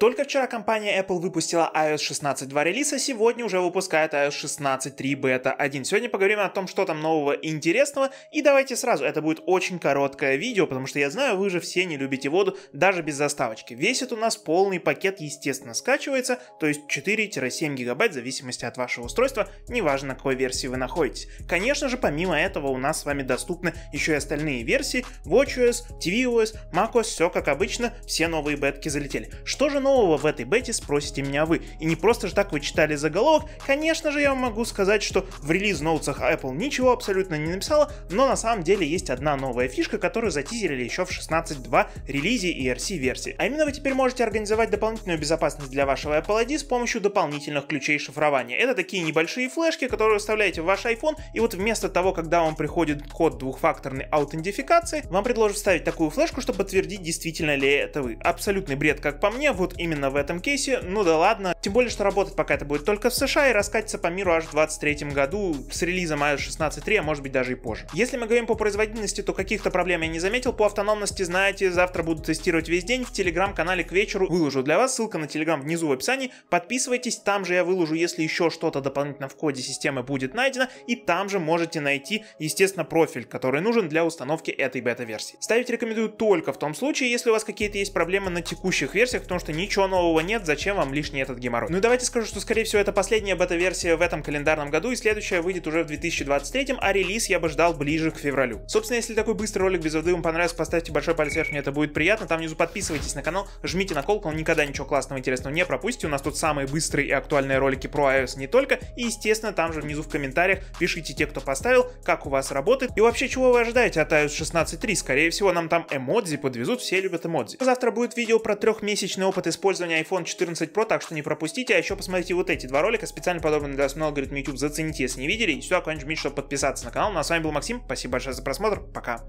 Только вчера компания Apple выпустила iOS 16.2 релиз, а сегодня уже выпускает iOS 16.3 бета 1. Сегодня поговорим о том, что там нового и интересного. И давайте сразу, это будет очень короткое видео, потому что я знаю, вы же все не любите воду, даже без заставочки. Весит у нас полный пакет, естественно, скачивается, то есть 4-7 гигабайт в зависимости от вашего устройства, неважно на какой версии вы находитесь. Конечно же, помимо этого у нас с вами доступны еще и остальные версии: WatchOS, TVOS, macOS, все как обычно, все новые бетки залетели. Что же нового в этой бете, спросите меня вы. И не просто же так вы читали заголовок. Конечно же, я вам могу сказать, что в релиз-ноутсах Apple ничего абсолютно не написала, но на самом деле есть одна новая фишка, которую затизерили еще в 16.2 релизе и ERC-версии. А именно, вы теперь можете организовать дополнительную безопасность для вашего Apple ID с помощью дополнительных ключей шифрования. Это такие небольшие флешки, которые вставляете в ваш iPhone, и вот вместо того, когда вам приходит код двухфакторной аутентификации, вам предложат вставить такую флешку, чтобы подтвердить, действительно ли это вы. Абсолютный бред, как по мне, вот именно в этом кейсе, ну да ладно. Тем более, что работать пока это будет только в США и раскатиться по миру аж в 2023 году с релизом iOS 16.3, а может быть даже и позже. Если мы говорим по производительности, то каких-то проблем я не заметил. По автономности, знаете, завтра буду тестировать весь день. В телеграм-канале к вечеру выложу для вас, ссылка на телеграм внизу в описании. Подписывайтесь, там же я выложу, если еще что-то дополнительно в коде системы будет найдено, и там же можете найти, естественно, профиль, который нужен для установки этой бета-версии. Ставить рекомендую только в том случае, если у вас какие-то есть проблемы на текущих версиях, потому что ничего нового нет, зачем вам лишний этот геморрой. Ну и давайте скажу, что скорее всего это последняя бета-версия в этом календарном году, и следующая выйдет уже в 2023, а релиз я бы ждал ближе к февралю. Собственно, если такой быстрый ролик без воды вам понравился, поставьте большой палец вверх, мне это будет приятно. Там внизу подписывайтесь на канал, жмите на колокол, никогда ничего классного и интересного не пропустите. У нас тут самые быстрые и актуальные ролики про iOS не только, и естественно там же внизу в комментариях пишите те, кто поставил, как у вас работает и вообще чего вы ожидаете от iOS 16.3. Скорее всего нам там эмодзи подвезут, все любят эмодзи. Завтра будет видео про трехмесячный опыт использования iPhone 14 Pro, так что не пропустите, а еще посмотрите вот эти два ролика, специально подобные для вас на алгоритм YouTube, зацените, если не видели, и сюда куда-нибудь жмите, чтобы подписаться на канал. Ну а с вами был Максим, спасибо большое за просмотр, пока.